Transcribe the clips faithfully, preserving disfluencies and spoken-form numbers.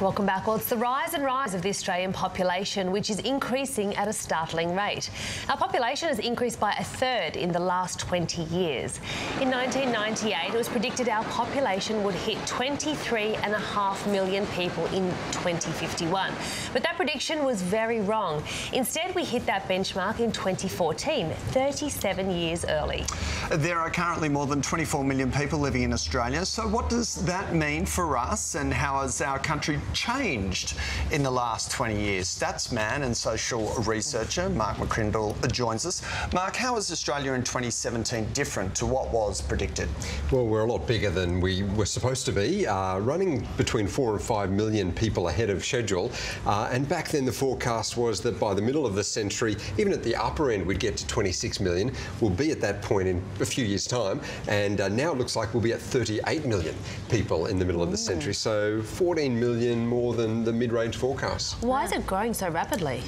Welcome back. Well, it's the rise and rise of the Australian population, which is increasing at a startling rate. Our population has increased by a third in the last twenty years. In nineteen ninety-eight, it was predicted our population would hit twenty-three and a half million people in twenty fifty-one. But that prediction was very wrong. Instead, we hit that benchmark in twenty fourteen, thirty-seven years early. There are currently more than twenty-four million people living in Australia. So what does that mean for us, and how has our country changed in the last twenty years? Stats man and social researcher Mark McCrindle joins us. Mark, how is Australia in twenty seventeen different to what was predicted? Well, we're a lot bigger than we were supposed to be, uh, running between four and five million people ahead of schedule. Uh, and back then the forecast was that by the middle of the century, even at the upper end, we'd get to twenty-six million. We'll be at that point in a few years' time. And uh, now it looks like we'll be at thirty-eight million people in the middle of the century. So fourteen million more than the mid-range forecast. Why is it growing so rapidly?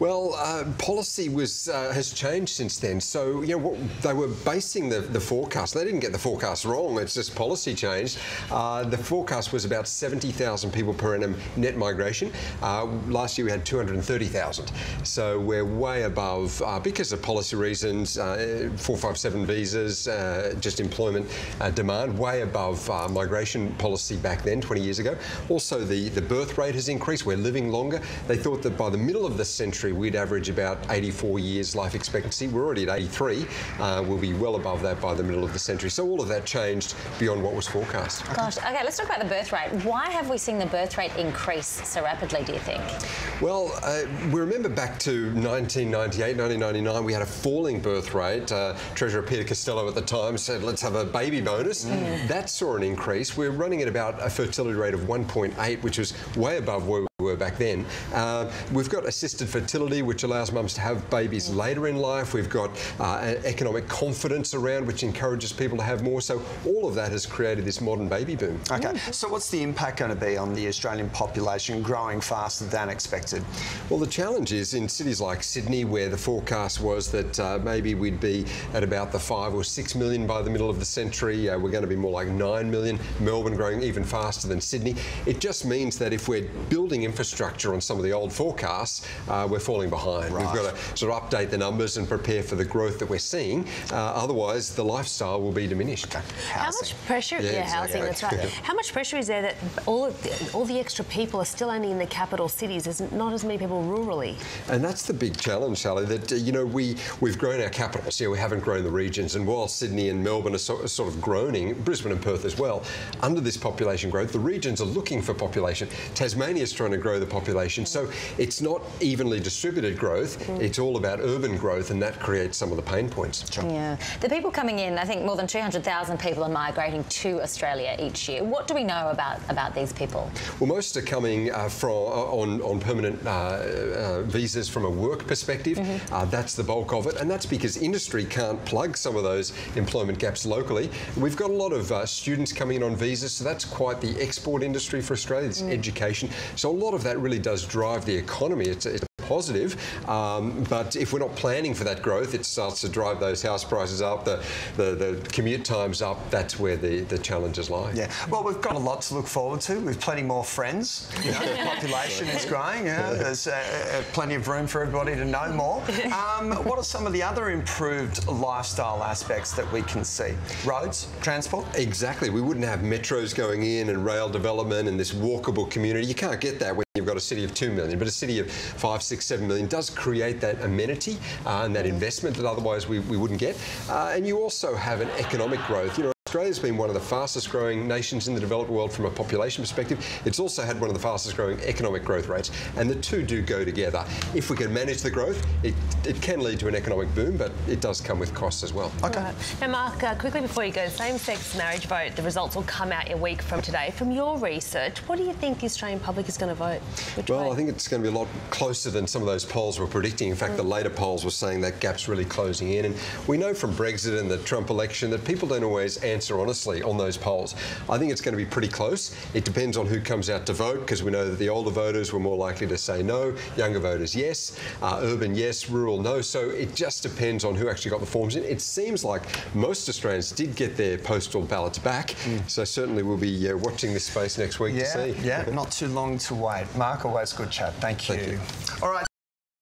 Well, uh, policy was uh, has changed since then. So, you know, what, they were basing the, the forecast. They didn't get the forecast wrong. It's just policy changed. Uh, the forecast was about seventy thousand people per annum net migration. Uh, last year we had two hundred thirty thousand. So we're way above, uh, because of policy reasons, uh, four five seven visas, uh, just employment uh, demand, way above uh, migration policy back then, twenty years ago. Also, the, the birth rate has increased. We're living longer. They thought that by the middle of the century, we'd average about eighty-four years life expectancy. We're already at eighty-three. Uh, we'll be well above that by the middle of the century. So all of that changed beyond what was forecast. Gosh, okay, let's talk about the birth rate. Why have we seen the birth rate increase so rapidly, do you think? Well, uh, we remember back to nineteen ninety-eight, nineteen ninety-nine, we had a falling birth rate. Uh, Treasurer Peter Costello at the time said, let's have a baby bonus. Mm. That saw an increase. We're running at about a fertility rate of one point eight, which was way above where we were back then. Uh, we've got assisted fertility, which allows mums to have babies later in life. We've got uh, economic confidence around, which encourages people to have more. So all of that has created this modern baby boom. Okay, so what's the impact going to be on the Australian population growing faster than expected? Well, the challenge is in cities like Sydney, where the forecast was that uh, maybe we'd be at about the five or six million by the middle of the century. Uh, we're going to be more like nine million. Melbourne growing even faster than Sydney. It just means that if we're building infrastructure on some of the old forecasts, uh, we're falling behind. Right. We've got to sort of update the numbers and prepare for the growth that we're seeing. Uh, otherwise, the lifestyle will be diminished. Okay. How much pressure? Yeah, yeah exactly. Housing. That's right. Yeah. How much pressure is there that all of the, all the extra people are still only in the capital cities? There's not as many people rurally. And that's the big challenge, Sally. That uh, you know we we've grown our capitals. Yeah, we haven't grown the regions. And while Sydney and Melbourne are, so, are sort of groaning, Brisbane and Perth as well, under this population growth, the regions are looking for population. Tasmania's trying to grow the population, so it's not evenly distributed growth. Mm. It's all about urban growth, and that creates some of the pain points. Sure. Yeah, the people coming in, I think more than two hundred thousand people are migrating to Australia each year. What do we know about about these people? Well, most are coming uh, from on on permanent uh, uh, visas from a work perspective. Mm-hmm. uh, that's the bulk of it, and that's because industry can't plug some of those employment gaps locally. We've got a lot of uh, students coming in on visas, so that's quite the export industry for Australia. It's mm. education, so a lot of that really does drive the economy. It's, it's positive, um, but if we're not planning for that growth, it starts to drive those house prices up, the, the, the commute times up. That's where the, the challenges lie. Yeah, well, we've got a lot to look forward to. We've plenty more friends. You know, the population is growing. Yeah, there's uh, plenty of room for everybody to know more. Um, what are some of the other improved lifestyle aspects that we can see? Roads, transport? Exactly. We wouldn't have metros going in and rail development and this walkable community. You can't get that when you've got a city of two million, but a city of five, six, seven million does create that amenity uh, and that investment that otherwise we, we wouldn't get. Uh, and you also have an economic growth. You know, Australia's been one of the fastest growing nations in the developed world from a population perspective. It's also had one of the fastest growing economic growth rates, and the two do go together. If we can manage the growth, it, it can lead to an economic boom, but it does come with costs as well. Okay. Right. Now, Mark, uh, quickly before you go, same-sex marriage vote, the results will come out a week from today. From your research, what do you think the Australian public is going to vote? Which well, way? I think it's going to be a lot closer than some of those polls were predicting. In fact, mm. the later polls were saying that gap's really closing in, and we know from Brexit and the Trump election that people don't always answer answer, honestly, on those polls. I think it's going to be pretty close. It depends on who comes out to vote, because we know that the older voters were more likely to say no, younger voters yes, uh, urban yes, rural no. So it just depends on who actually got the forms in. It seems like most Australians did get their postal ballots back, mm. so certainly we'll be uh, watching this space next week yeah, to see. Yeah, not too long to wait. Mark, always good chat. Thank you. Thank you. All right.